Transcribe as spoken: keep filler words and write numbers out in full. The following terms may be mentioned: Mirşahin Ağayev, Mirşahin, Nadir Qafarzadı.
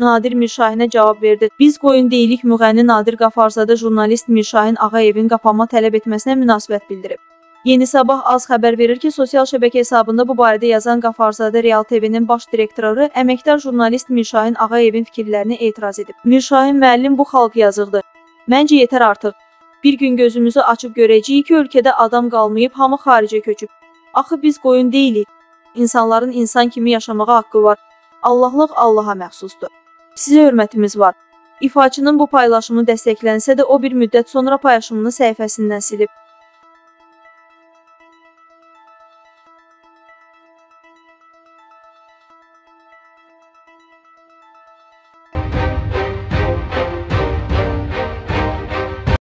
Nadir Mirşahinə cavab verdi. Biz qoyun deyilik müğənni Nadir Qafarzadı jurnalist Mirşahin Ağayevin qapanma tələb etməsinə münasibət bildirib. Yeni Sabah az xəbər verir ki, sosial şəbəkə hesabında bu barədə yazan Qafarzadı Real T V-nin baş direktoru əməkdar jurnalist Mirşahin Ağayevin fikirlərini etiraz edib. Mirşahin müəllim bu xalq yazıqdır. Məncə yetər artıq. Bir gün gözümüzü açıb görəcəyik ki, ölkədə adam qalmayıb, hamı xaricə köçüb. Axı biz qoyun deyilik. İnsanların insan kimi yaşamağa haqqı var. Allahlıq Allaha məxsusdur. Sizə hörmətimiz var. İfaçının bu paylaşımı dəstəklənsə də o bir müddət sonra paylaşımını səhifəsindən silib.